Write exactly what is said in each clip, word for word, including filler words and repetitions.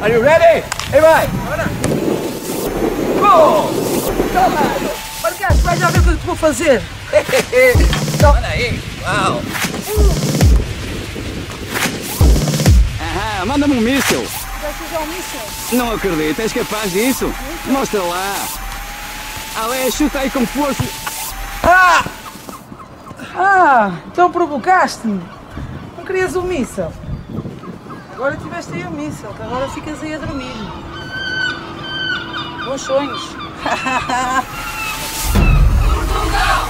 Are you ready? Hey, vai! Bora! Gol! Toma! Marquês, vai já ver o que eu te vou fazer! Toma aí! Uau! Aham, manda-me um míssil! Vais usar um míssil? Não acredito, és capaz disso? Mostra lá! Ale, chuta aí com força! Ah! Ah! Então provocaste-me! Não querias um míssil? Agora tiveste aí o míssil, que agora ficas aí a dormir. Bons sonhos! Portugal!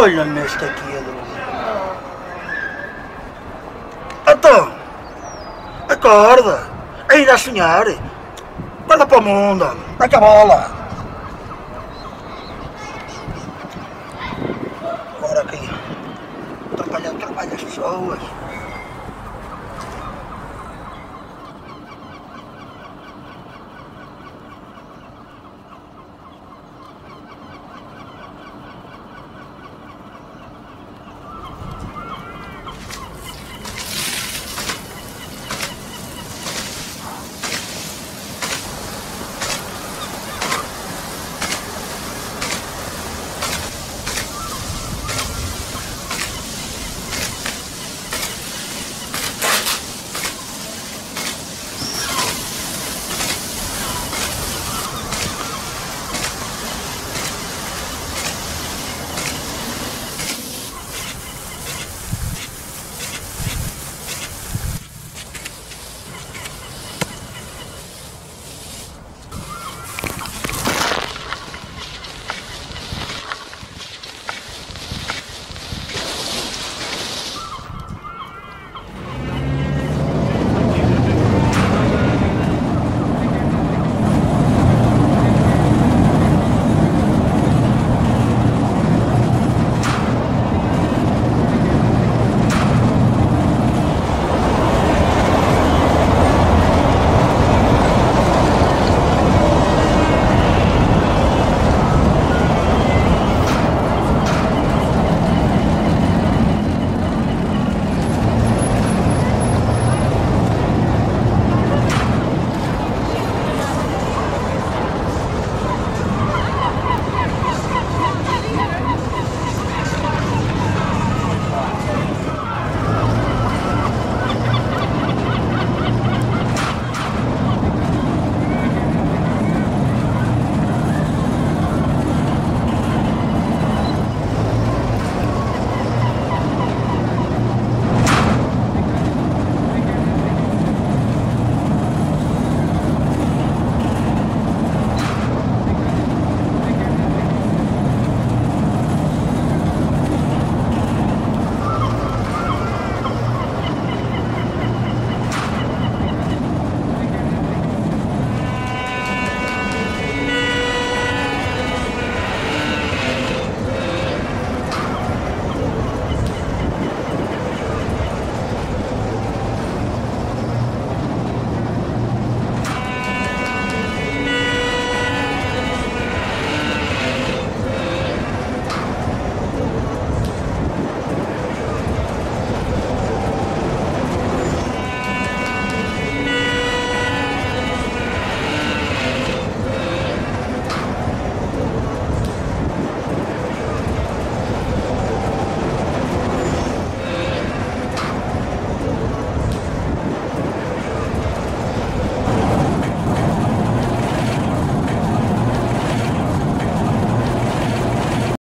Olha nesta queda. Então, acorda, ainda a sonhar. Guarda para o mundo, vai com a bola. Agora aqui, atrapalhar, atrapalhar as pessoas.